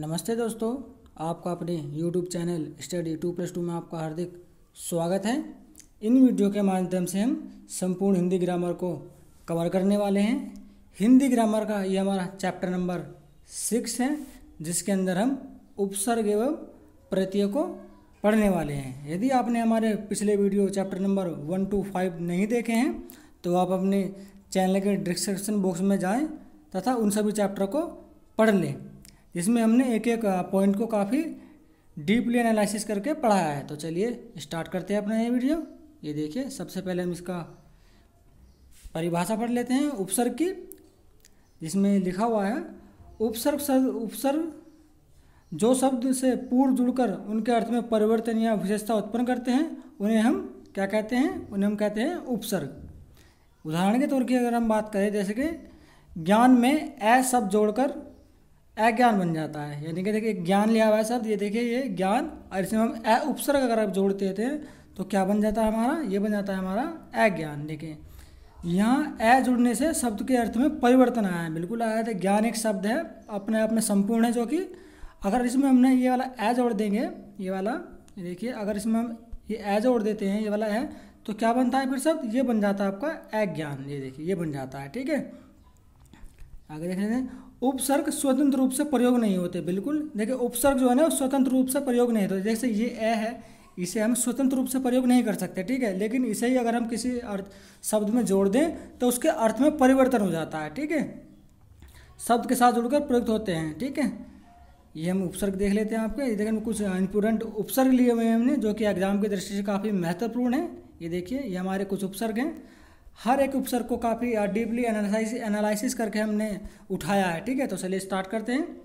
नमस्ते दोस्तों, आपका अपने YouTube चैनल स्टडी 2+2 में आपका हार्दिक स्वागत है। इन वीडियो के माध्यम से हम संपूर्ण हिंदी ग्रामर को कवर करने वाले हैं। हिंदी ग्रामर का ये हमारा चैप्टर नंबर 6 है, जिसके अंदर हम उपसर्ग एवं प्रत्यय को पढ़ने वाले हैं। यदि आपने हमारे पिछले वीडियो चैप्टर नंबर 1 to 5 नहीं देखे हैं तो आप अपने चैनल के डिस्क्रिप्शन बॉक्स में जाएँ तथा उन सभी चैप्टर को पढ़ लें, जिसमें हमने एक एक पॉइंट को काफ़ी डीपली एनालिसिस करके पढ़ाया है। तो चलिए स्टार्ट करते हैं अपना ये वीडियो। ये देखिए, सबसे पहले हम इसका परिभाषा पढ़ लेते हैं उपसर्ग की, जिसमें लिखा हुआ है उपसर्ग जो शब्द से पूर्व जुड़कर उनके अर्थ में परिवर्तन या विशेषता उत्पन्न करते हैं उन्हें हम कहते हैं उपसर्ग। उदाहरण के तौर की अगर हम बात करें, जैसे कि ज्ञान में ए शब्द जोड़कर अज्ञान बन जाता है, यानी कि देखिए ज्ञान लिया हुआ है शब्द, ये देखिए ये ज्ञान, और इसमें हम ए उपसर्ग अगर आप जोड़ते थे तो क्या बन जाता है हमारा, ये बन जाता है हमारा अज्ञान। देखिए यहाँ ए जुड़ने से शब्द के अर्थ में परिवर्तन आया है, बिल्कुल आया था। ज्ञान एक शब्द है, अपने आप में संपूर्ण है, जो कि अगर इसमें हमने ये वाला ए जोड़ देंगे, ये वाला देखिए, अगर इसमें हम ये ए जोड़ देते हैं, ये वाला है, तो क्या बनता है फिर शब्द, ये बन जाता है आपका अज्ञान। ये देखिए ये बन जाता है, ठीक है। आगे देख लेते हैं, उपसर्ग स्वतंत्र रूप से प्रयोग नहीं होते। बिल्कुल देखिए, उपसर्ग जो है ना स्वतंत्र रूप से प्रयोग नहीं होते। जैसे ये ए है, इसे हम स्वतंत्र रूप से प्रयोग नहीं कर सकते, ठीक है, लेकिन इसे ही अगर हम किसी अर्थ शब्द में जोड़ दें तो उसके अर्थ में परिवर्तन हो जाता है, ठीक है, शब्द के साथ जुड़कर प्रयुक्त होते हैं, ठीक है। ये हम उपसर्ग देख लेते हैं आपके। देखिए हम कुछ इंपोर्टेंट उपसर्ग लिए हुए हैं हमने, जो कि एग्जाम की दृष्टि से काफ़ी महत्वपूर्ण है। ये देखिए ये हमारे कुछ उपसर्ग हैं। हर एक उपसर्ग को काफ़ी डीपली एनालिसिस करके हमने उठाया है, ठीक है। तो चलिए स्टार्ट करते हैं।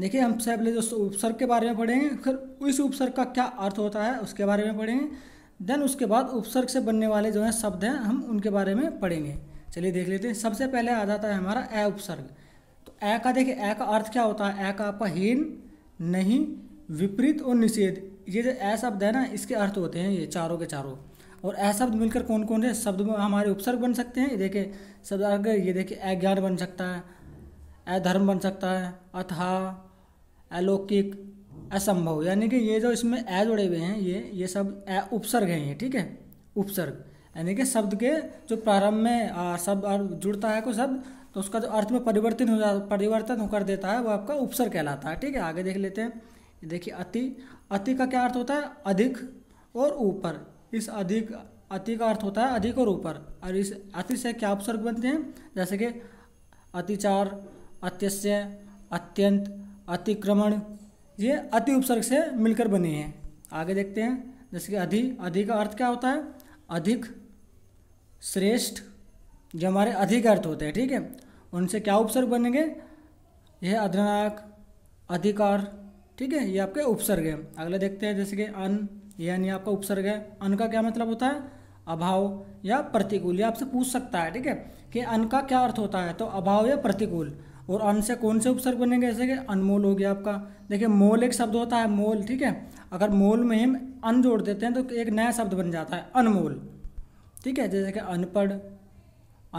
देखिए हम सबसे पहले जो उपसर्ग के बारे में पढ़ेंगे, फिर इस उपसर्ग का क्या अर्थ होता है उसके बारे में पढ़ेंगे, देन उसके बाद उपसर्ग से बनने वाले जो हैं शब्द हैं हम उनके बारे में पढ़ेंगे। चलिए देख लेते हैं। सबसे पहले आ जाता है हमारा ए उपसर्ग। तो ए का देखिए, ए का अर्थ क्या होता है, ए का आपका हीन, नहीं, विपरीत और निषेध। ये जो ए शब्द है ना, इसके अर्थ होते हैं ये चारों के चारों, और ऐ शब्द मिलकर कौन कौन से शब्द में हमारे उपसर्ग बन सकते हैं। ये देखिए शब्द आगे, ये देखिए अज्ञान बन सकता है, अधर्म बन सकता है, अथाह, अलौकिक, असंभव, यानी कि ये जो इसमें ऐ जुड़े हुए हैं ये सब ऐ उपसर्ग हैं ये, ठीक है। उपसर्ग यानी कि शब्द के जो प्रारंभ में शब्द जुड़ता है कोई शब्द, तो उसका जो अर्थ में परिवर्तन होकर देता है वो आपका उपसर्ग कहलाता है, ठीक है। आगे देख लेते हैं। देखिए अति, अति का क्या अर्थ होता है, अधिक और ऊपर। इस अधिक, अति का अर्थ होता है अधिक और ऊपर, और इस अति से क्या उपसर्ग बनते हैं, जैसे कि अतिचार, अत्यस्य, अत्यंत, अतिक्रमण, ये अति उपसर्ग से मिलकर बने हैं। आगे देखते हैं, जैसे कि अधि, अधि का अर्थ क्या होता है, अधिक, श्रेष्ठ, जो हमारे अधिक अर्थ होते हैं, ठीक है, उनसे क्या उपसर्ग बनेंगे, यह अधिनायक, अधिकार, ठीक है, ये आपके उपसर्ग हैं। अगला देखते हैं, जैसे कि अन्न, यानी आपका उपसर्ग है। अन का क्या मतलब होता है, अभाव या प्रतिकूल, या आपसे पूछ सकता है, ठीक है, कि अन का क्या अर्थ होता है, तो अभाव या प्रतिकूल। और अन से कौन से उपसर्ग बनेंगे, जैसे कि अनमोल हो गया आपका। देखिए मोल एक शब्द होता है, मोल, ठीक है, अगर मोल में हम अन जोड़ देते हैं तो एक नया शब्द बन जाता है, अनमोल, ठीक है, जैसे कि अनपढ़,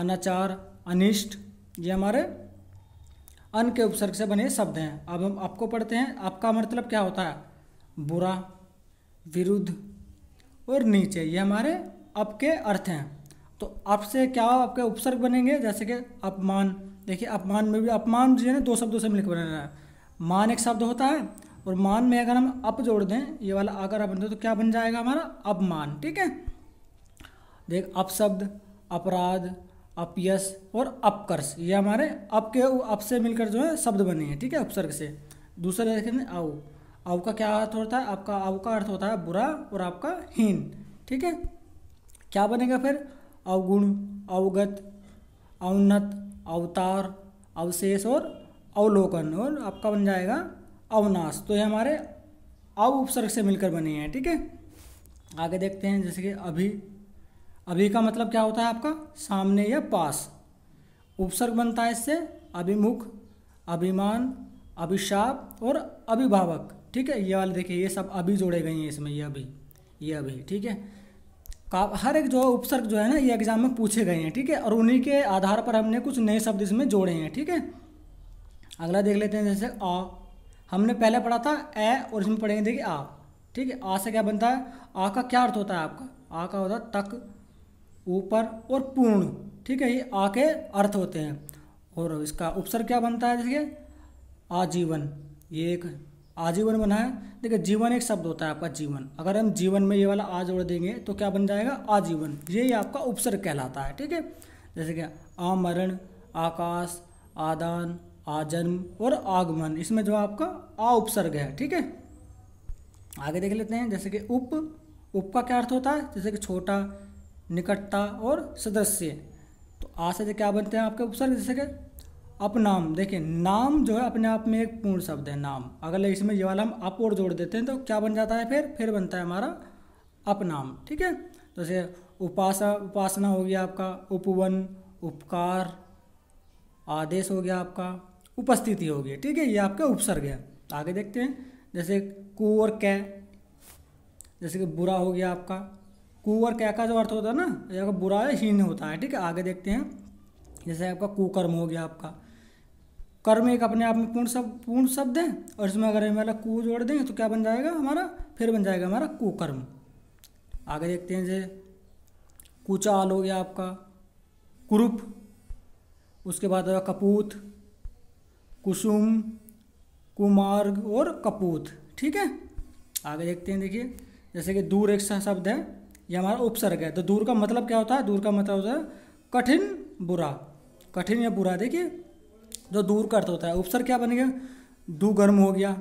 अनाचार, अनिष्ट, ये हमारे अन के उपसर्ग से बने शब्द हैं। अब हम आपको पढ़ते हैं। आपका मतलब क्या होता है, बुरा, विरुद्ध और नीचे, ये हमारे अप के अर्थ हैं। तो अप से क्या आपके उपसर्ग बनेंगे, जैसे कि अपमान। देखिए अपमान में भी, अपमान जो है ना दो शब्दों से मिलकर बना है, मान एक शब्द होता है, और मान में अगर हम अप जोड़ दें, ये वाला अगर आप दें, तो क्या बन जाएगा हमारा अपमान, ठीक है। देख अपशब्द, अपराध, अपयश और अपकर्ष, ये हमारे अप के अप से मिलकर जो है शब्द बने हैं, ठीक है, उपसर्ग से। दूसरा देखें आओ, आव का क्या अर्थ होता है, आपका आव का अर्थ होता है बुरा और आपका हीन, ठीक है, क्या बनेगा फिर, अवगुण, अवगत, अवनत, अवतार, अवशेष और अवलोकन, और आपका बन जाएगा अवनाश। तो ये हमारे अव उपसर्ग से मिलकर बने हैं, ठीक है। आगे देखते हैं, जैसे कि अभी, अभी का मतलब क्या होता है आपका, सामने या पास, उपसर्ग बनता है इससे, अभिमुख, अभिमान, अभिशाप और अभिभावक, ठीक है, ये वाले देखिए ये सब अभी जोड़े गए हैं इसमें, ये अभी, ठीक है। हर एक जो उपसर्ग जो है ना ये एग्जाम में पूछे गए हैं, ठीक है, और उन्हीं के आधार पर हमने कुछ नए शब्द इसमें जोड़े हैं, ठीक है। अगला देख लेते हैं, जैसे आ, हमने पहले पढ़ा था ए और इसमें पढ़ेंगे देखिए आ। ठीक है, आ से क्या बनता है, आ का क्या अर्थ होता है आपका, आ का होता है तक, ऊपर और पूर्ण। ठीक है, ये आ के अर्थ होते हैं। और इसका उपसर्ग क्या बनता है, देखिए आजीवन, ये एक आजीवन बना है। देखिए जीवन एक शब्द होता है आपका जीवन, अगर हम जीवन में ये वाला आ जोड़ देंगे तो क्या बन जाएगा आजीवन, यही आपका उपसर्ग कहलाता है। ठीक है, जैसे कि आमरण, आकाश, आदान, आजन्म और आगमन, इसमें जो आपका आ उपसर्ग है। ठीक है, आगे देख लेते हैं, जैसे कि उप का क्या अर्थ होता है, जैसे कि छोटा, निकटता और सदस्य। तो आ से क्या बनते हैं आपके उपसर्ग, जैसे कि अपनाम। देखिए नाम जो है अपने आप में एक पूर्ण शब्द है नाम, अगर इसमें ये वाला हम अप और जोड़ देते हैं तो क्या बन जाता है, फिर बनता है हमारा अपनाम। ठीक है, जैसे उपासना हो गया आपका, उपवन, उपकार, आदेश हो गया आपका, उपस्थिति हो गई। ठीक है, ये आपका उपसर्ग है। आगे देखते हैं, जैसे कु और कै, जैसे कि बुरा हो गया आपका, कु और कै का जो अर्थ होता है ना, या बुरा या हीन होता है। ठीक है, आगे देखते हैं, जैसे आपका कुकर्म हो गया आपका, कर्म एक अपने आप में पूर्ण शब्द है, और इसमें अगर हमारा कु जोड़ देंगे तो क्या बन जाएगा हमारा, फिर बन जाएगा हमारा कुकर्म। आगे देखते हैं, जैसे कुचाल हो गया आपका, कुरूप, उसके बाद कपूत, कुसुम, कुमार्ग और कपूत। ठीक है, आगे देखते हैं, देखिए जैसे कि दूर एक शब्द है, यह हमारा उपसर्ग है। तो दूर का मतलब क्या होता है, दूर का मतलब होता है कठिन, बुरा, कठिन या बुरा। देखिए जो दूर का अर्थ होता है, उपसर्ग क्या बन गया, दूरगर्म हो गया,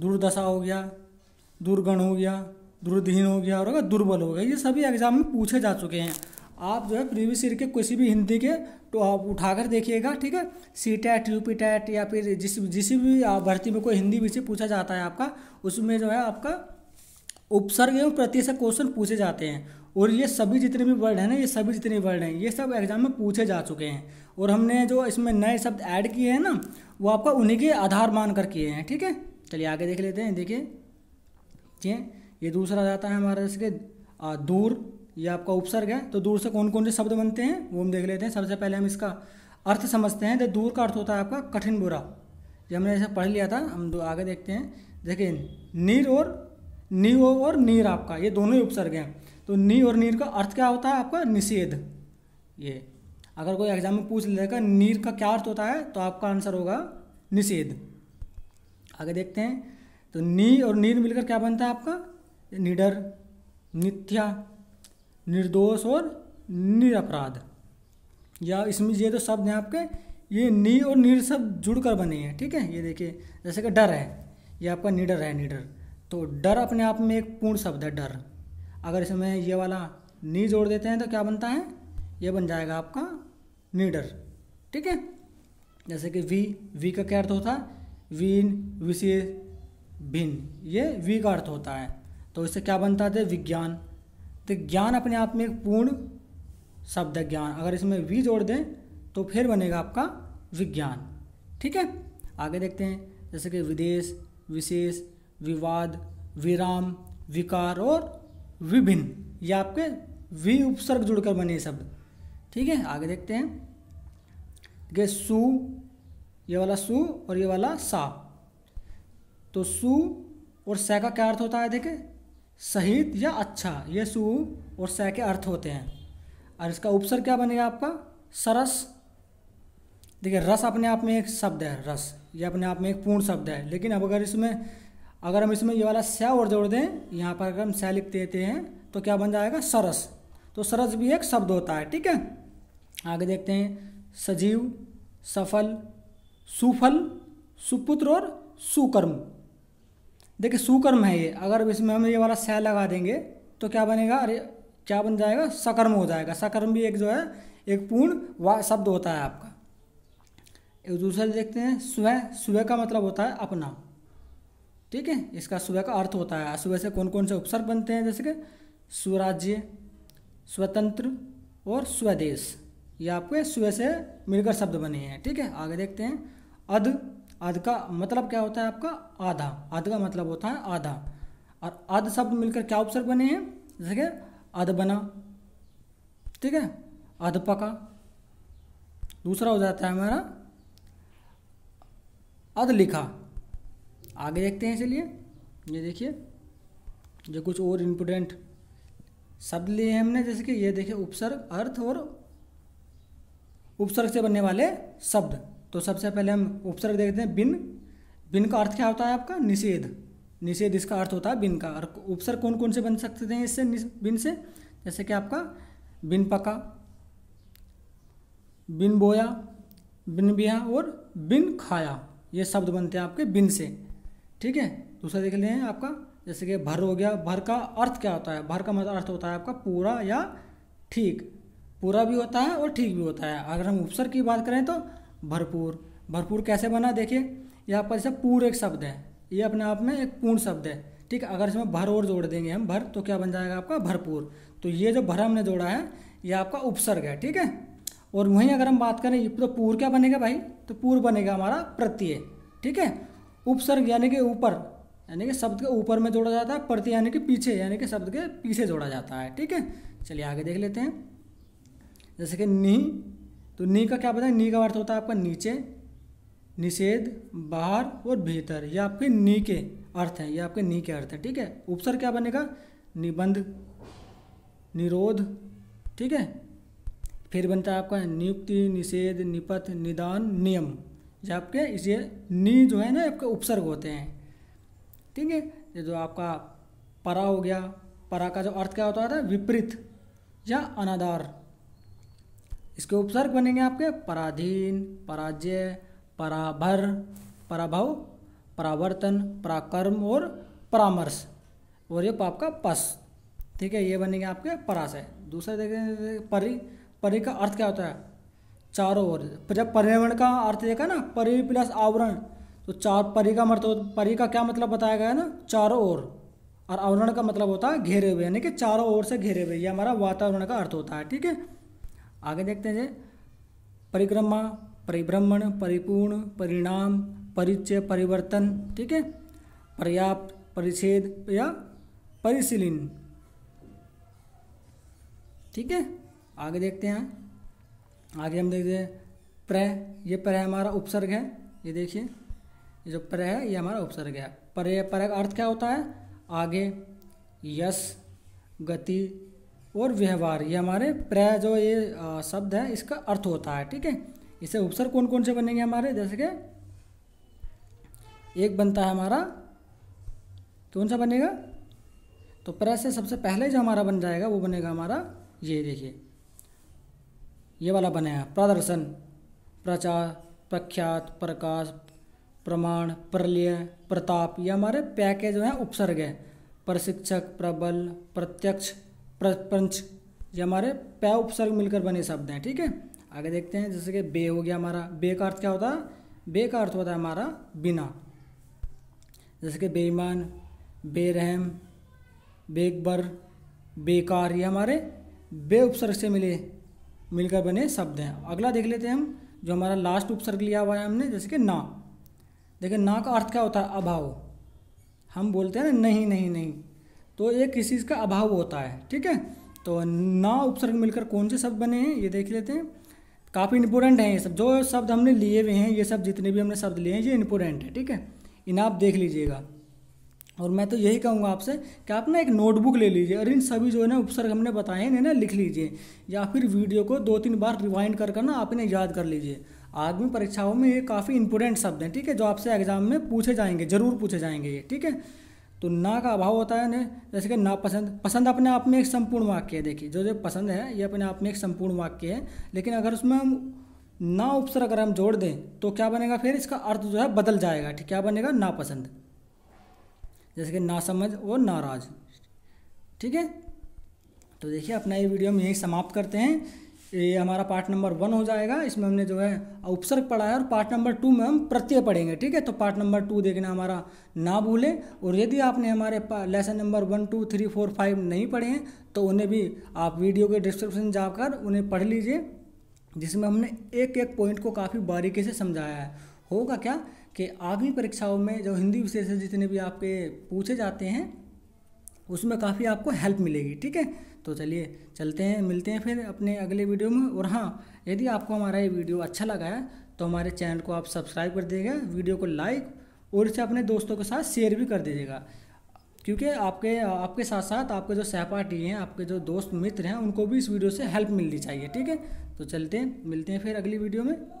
दूरदशा हो गया, दूरगण हो गया, दुर्धीन हो गया और दुर्बल हो गया। ये सभी एग्जाम में पूछे जा चुके हैं। आप जो है प्रीवियस ईयर के किसी भी हिंदी के तो आप उठाकर देखिएगा। ठीक है, सीटेट, यूपीटेट या फिर जिस भी भर्ती में कोई हिंदी विषय पूछा जाता है आपका, उसमें जो है आपका उपसर्ग एवं प्रत्यय से क्वेश्चन पूछे जाते हैं। और ये सभी जितने भी वर्ड हैं ना, ये सभी जितने वर्ड हैं ये सब एग्जाम में पूछे जा चुके हैं। और हमने जो इसमें नए शब्द ऐड किए हैं ना, वो आपका उन्हीं के आधार मान कर किए हैं। ठीक है, चलिए आगे देख लेते हैं। देखिए जी, ये दूसरा जाता है हमारा, जैसे कि दूर, ये आपका उपसर्ग है। तो दूर से कौन कौन से शब्द बनते हैं वो हम देख लेते हैं। सबसे पहले हम इसका अर्थ समझते हैं। तो दूर का अर्थ होता है आपका कठिन, बुरा, ये हमने ऐसे पढ़ लिया था। हम आगे देखते हैं, देखिए नीर और नी और नीर आपका, ये दोनों ही उपसर्ग हैं। तो नी और नीर का अर्थ क्या होता है आपका, निषेध। ये अगर कोई एग्जाम में पूछ लेगा नीर का क्या अर्थ होता है, तो आपका आंसर होगा निषेध। आगे देखते हैं, तो नी और नीर मिलकर क्या बनता है आपका, निडर, मिथ्या, निर्दोष और निरपराध। या इसमें ये तो शब्द हैं आपके, ये नी और नीर शब्द जुड़कर बने हैं। ठीक है, ये देखिए जैसे कि डर है, ये आपका निडर है, निडर। तो डर अपने आप में एक पूर्ण शब्द है, डर। अगर इसमें ये वाला नी जोड़ देते हैं तो क्या बनता है, ये बन जाएगा आपका निडर। ठीक है, जैसे कि वी का क्या अर्थ होता है, वीन, विशेष, भिन्न, ये वी का अर्थ होता है। तो इससे क्या बनता है, विज्ञान। तो ज्ञान अपने आप में एक पूर्ण शब्द है, ज्ञान। अगर इसमें वी जोड़ दें तो फिर बनेगा आपका विज्ञान। ठीक है, आगे देखते हैं, जैसे कि विदेश, विशेष, विवाद, विराम, विकार और विभिन्न, ये आपके वी उपसर्ग जुड़कर बने शब्द। ठीक है, आगे देखते हैं, कि सु, ये वाला सु और ये वाला सा। तो सु और सा का क्या अर्थ होता है, देखें सहित या अच्छा, ये सु और सा के अर्थ होते हैं। और इसका उपसर्ग क्या बनेगा आपका, सरस। देखिए रस अपने आप में एक शब्द है, रस, ये अपने आप में एक पूर्ण शब्द है। लेकिन अब अगर हम इसमें ये वाला सा और जोड़ दें, यहाँ पर अगर हम सा लिख देते हैं तो क्या बन जाएगा, सरस। तो सरस भी एक शब्द होता है। ठीक है, आगे देखते हैं, सजीव, सफल, सुफल, सुपुत्र और सुकर्म। देखिए सुकर्म है ये, अगर इसमें हम ये वाला सा लगा देंगे तो क्या बनेगा, अरे क्या बन जाएगा, सकर्म हो जाएगा। सकर्म भी एक जो है एक पूर्ण शब्द होता है आपका। एक दूसरे देखते हैं, स्वह, स्वह का मतलब होता है अपना। ठीक है, इसका स्वह का अर्थ होता है, स्वह से कौन कौन से उपसर्ग बनते हैं, जैसे कि स्वराज्य, स्वतंत्र और स्वदेश, ये आपके स्वह से मिलकर शब्द बने हैं। ठीक है, आगे देखते हैं, अध, अध का मतलब क्या होता है आपका, आधा, अध का मतलब होता है आधा। और अध शब्द मिलकर क्या उपसर्ग बने हैं, जैसे कि अध बना, ठीक है, अध पका। दूसरा हो जाता है हमारा अध लिखा, आगे देखते हैं। इसलिए ये देखिए जो कुछ और इम्पोर्टेंट शब्द लिए हैं हमने, जैसे कि ये देखिए उपसर्ग, अर्थ और उपसर्ग से बनने वाले शब्द। तो सबसे पहले हम उपसर्ग देखते हैं। बिन, बिन का अर्थ क्या होता है आपका? निषेध। निषेध इसका अर्थ होता है बिन का। और उपसर्ग कौन कौन से बन सकते हैं इससे, बिन से? जैसे कि आपका बिन पका, बिन बोया, बिन बिया और बिन खाया, ये शब्द बनते हैं आपके बिन से। ठीक है, दूसरा देख लें आपका, जैसे कि भर हो गया। भर का अर्थ क्या होता है? भर का मतलब अर्थ होता है आपका पूरा या ठीक। पूरा भी होता है और ठीक भी होता है। अगर हम उपसर्ग की बात करें तो भरपूर। भरपूर कैसे बना देखिए, ये आपका जैसे पूर एक शब्द है, ये अपने आप में एक पूर्ण शब्द है। ठीक, अगर इसमें भर और जोड़ देंगे हम भर तो क्या बन जाएगा आपका? भरपूर। तो ये जो भर हमने जोड़ा है ये आपका उपसर्ग है। ठीक है, और वहीं अगर हम बात करें तो पूर्व क्या बनेगा भाई? तो पूर्व बनेगा हमारा प्रत्यय। ठीक है, उपसर्ग यानी कि ऊपर, यानी कि शब्द के ऊपर में जोड़ा जाता है। प्रत्यय यानी कि पीछे, यानी कि शब्द के पीछे जोड़ा जाता है। ठीक है, चलिए आगे देख लेते हैं। जैसे कि नी, तो नी का क्या पता है? नी का अर्थ होता है आपका नीचे, निषेध, बाहर और भीतर। यह आपके नी के अर्थ है, यह आपके नी के अर्थ है। ठीक है, उपसर्ग क्या बनेगा? निबंध, निरोध। ठीक है, फिर बनता है आपका नियुक्ति, निषेध, निपथ, निदान, नियम। जो आपके इसे नी जो है ना आपके उपसर्ग होते हैं। ठीक है, ये जो आपका परा हो गया, परा का जो अर्थ क्या होता है? विपरीत या अनादार। इसके उपसर्ग बनेंगे आपके पराधीन, पराजय, पराभर, पराभव, परावर्तन, पराकर्म और परामर्श, और ये आपका पस। ठीक है, ये बनेंगे आपके परास है। दूसरा देखते हैं परी। परि का अर्थ क्या होता है? चारों ओर। जब पर्यावरण का अर्थ देखा ना, परि प्लस आवरण, तो चार। परि का मतलब, परि का क्या मतलब बताया गया है ना? चारों ओर। और आवरण का मतलब होता है घेरे हुए, यानी कि चारों ओर से घेरे हुए, ये हमारा वातावरण का अर्थ होता है। ठीक है, आगे देखते हैं। परिक्रमा, परिभ्रमण, परिपूर्ण, परिणाम, परिचय, परिवर्तन। ठीक है, पर्याप्त, परिच्छेद या परिशीलन। ठीक है, आगे देखते हैं। आगे हम देखते हैं प्रत्यय। ये प्रत्यय हमारा उपसर्ग है। ये देखिए, ये जो प्रत्यय है ये हमारा उपसर्ग है। प्रत्यय, प्रत्यय का अर्थ क्या होता है? आगे, यश, गति और व्यवहार। ये हमारे प्रत्यय जो ये शब्द है इसका अर्थ होता है। ठीक है, इसे उपसर्ग कौन कौन से बनेंगे हमारे? जैसे कि एक बनता है हमारा, कौन सा बनेगा? तो प्रत्यय से सबसे पहले जो हमारा बन जाएगा वो बनेगा हमारा, ये देखिए ये वाला बना है, प्रदर्शन, प्रचार, प्रख्यात, प्रकाश, प्रमाण, प्रलय, प्रताप। ये हमारे प्रत्यय के जो है उपसर्ग है। प्रशिक्षक, प्रबल, प्रत्यक्ष, प्रपंच, ये हमारे प्रत्यय उपसर्ग मिलकर बने शब्द हैं। ठीक है, आगे देखते हैं। जैसे कि बे हो गया हमारा। बे का अर्थ क्या होता है? बे का अर्थ होता है हमारा बिना। जैसे कि बेईमान, बेरहम, बेगबर, बेकार, ये हमारे बे उपसर्ग से मिलकर बने शब्द हैं। अगला देख लेते हैं हम, जो हमारा लास्ट उपसर्ग लिया हुआ है हमने, जैसे कि ना। देखिए ना का अर्थ क्या होता है? अभाव। हम बोलते हैं ना नहीं नहीं नहीं, तो ये किसी चीज़ का अभाव होता है। ठीक है, तो ना उपसर्ग मिलकर कौन से शब्द बने हैं ये देख लेते हैं। काफ़ी इंपोर्टेंट हैं ये सब, जो शब्द हमने लिए हुए हैं ये सब, जितने भी हमने शब्द लिए हैं ये इंपोर्टेंट है। ठीक है, इन्हें आप देख लीजिएगा। और मैं तो यही कहूँगा आपसे कि आप ना एक नोटबुक ले लीजिए और इन सभी जो है ना उपसर्ग हमने बताए हैं ना लिख लीजिए, या फिर वीडियो को 2-3 बार रिवाइंड कर कर ना आप इन्हें याद कर लीजिए। आगामी परीक्षाओं में ये काफ़ी इंपोर्टेंट शब्द हैं। ठीक है, जो आपसे एग्जाम में पूछे जाएंगे, जरूर पूछे जाएंगे ये। ठीक है, तो ना का अभाव होता है ना, जैसे कि नापसंद। पसंद अपने आप में एक संपूर्ण वाक्य है। देखिए जो जो पसंद है ये अपने आप में एक संपूर्ण वाक्य है, लेकिन अगर उसमें हम ना उपसर्ग अगर हम जोड़ दें तो क्या बनेगा? फिर इसका अर्थ जो है बदल जाएगा। ठीक, क्या बनेगा? नापसंद, जैसे कि नासमझ और नाराज। ठीक है, तो देखिए अपना ये वीडियो हम यहीं समाप्त करते हैं। ये हमारा पार्ट नंबर 1 हो जाएगा। इसमें हमने जो है उपसर्ग पढ़ा है और पार्ट नंबर 2 में हम प्रत्यय पढ़ेंगे। ठीक है, तो पार्ट नंबर 2 देखना हमारा ना भूलें। और यदि आपने हमारे लेसन नंबर 1, 2, 3, 4, 5 नहीं पढ़े हैं तो उन्हें भी आप वीडियो के डिस्क्रिप्शन जाकर उन्हें पढ़ लीजिए, जिसमें हमने एक एक पॉइंट को काफ़ी बारीकी से समझाया है। होगा क्या कि आगामी परीक्षाओं में जो हिंदी विषय से जितने भी आपके पूछे जाते हैं उसमें काफ़ी आपको हेल्प मिलेगी। ठीक है, तो चलिए चलते हैं, मिलते हैं फिर अपने अगले वीडियो में। और हाँ, यदि आपको हमारा ये वीडियो अच्छा लगा है तो हमारे चैनल को आप सब्सक्राइब कर दीजिएगा, वीडियो को लाइक और इसे अपने दोस्तों के साथ शेयर भी कर दीजिएगा, क्योंकि आपके साथ साथ आपके जो सहपाठी हैं, आपके जो दोस्त मित्र हैं, उनको भी इस वीडियो से हेल्प मिलनी चाहिए। ठीक है, तो चलते हैं, मिलते हैं फिर अगली वीडियो में।